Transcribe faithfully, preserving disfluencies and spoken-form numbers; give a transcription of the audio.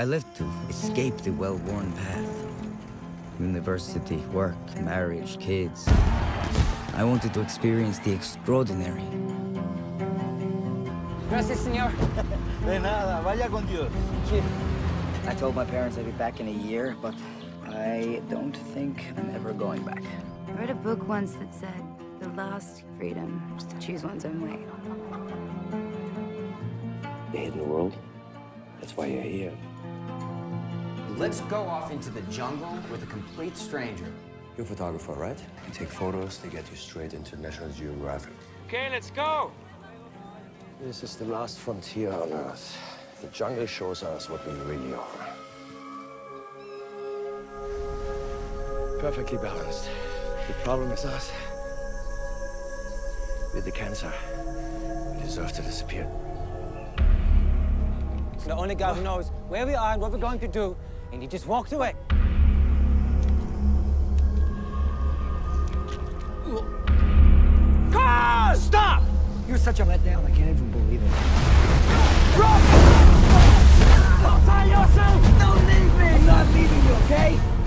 I lived to escape the well-worn path. University, work, marriage, kids. I wanted to experience the extraordinary. Gracias, señor. De nada, vaya con Dios. I told my parents I'd be back in a year, but I don't think I'm ever going back. I read a book once that said the last freedom is to choose one's own way. The hidden world, that's why you're here. Let's go off into the jungle with a complete stranger. You're a photographer, right? You take photos, they get you straight into National Geographic. Okay, let's go! This is the last frontier on Earth. The jungle shows us what we really are. Perfectly balanced. The problem is us. With the cancer, we deserve to disappear. It's the only guy who knows where we are and what we're going to do, and he just walked away. God, stop! You're such a letdown, I can't even believe it. Run! Don't tie yourself! Don't leave me! I'm not leaving you, okay?